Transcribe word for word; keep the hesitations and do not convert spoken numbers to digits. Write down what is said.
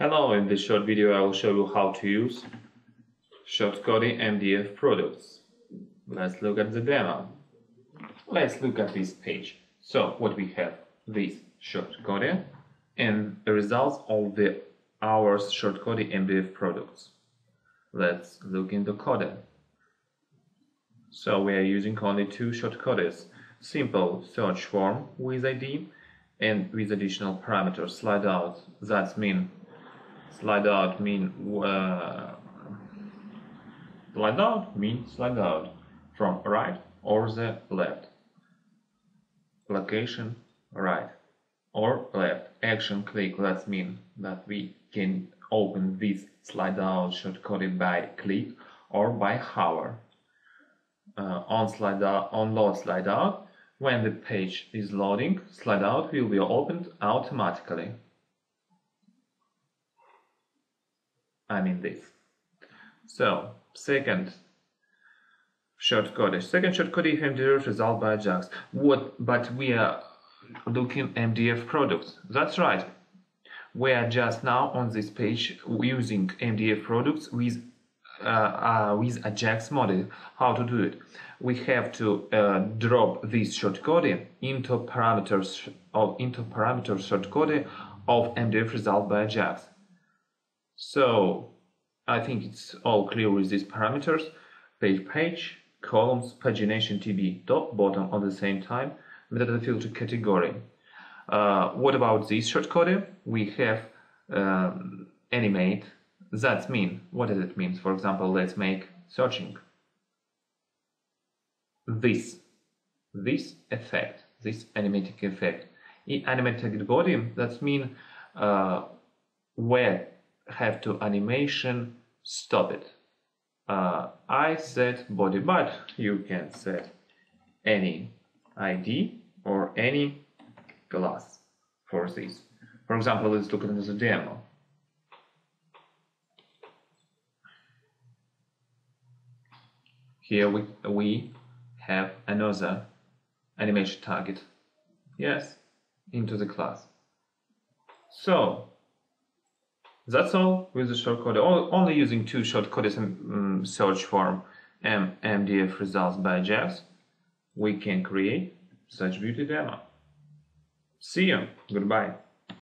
Hello, in this short video I will show you how to use short-coding M D F products. Let's look at the demo. Let's look at this page. So what we have, this short-coding and the results of the hours short-coding M D F products. Let's look in the code. So we are using only two short-coders, simple search form with I D and with additional parameters, slide out, that's mean Slide out mean uh, slide out means slide out from right or the left. Location right or left. Action click, that means that we can open this slide out shortcoded by click or by hover. Uh, on slide out, on load slide out, when the page is loading, slide out will be opened automatically. I mean this. So, second shortcode. Second shortcode M D F result by Ajax. What? But we are looking M D F products. That's right. We are just now on this page using M D F products with uh, uh, with Ajax model. How to do it? We have to uh, drop this shortcode into parameters of into parameters shortcode of M D F result by Ajax. So, I think it's all clear with these parameters, page, page, columns, pagination, T B, top, bottom at the same time, metadata filter category. Uh, what about this shortcode? We have um, animate, that's mean, what does it mean? For example, let's make searching. This, this effect, this animating effect. In animated body, that's mean uh, where have to animation stop it. Uh, I set body, but you can set any I D or any class for this. For example, let's look at the demo. Here we we have another animation target. Yes, into the class. So that's all with the shortcode, only using two shortcodes in um, search form and M D F results by Ajax. We can create such beauty demo. See you. Goodbye.